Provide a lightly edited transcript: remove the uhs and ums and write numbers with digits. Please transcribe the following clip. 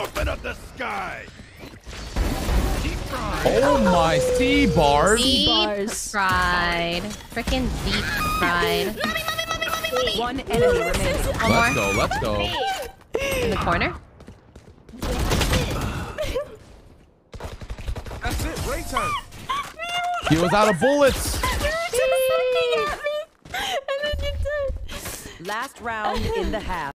Open up the sky. Oh my, sea bars. Deep fried. Freaking deep fried. Mommy. One enemy remaining. Let's go, let's go. In the corner. That's it, break time. He was out of bullets. Last round in the half.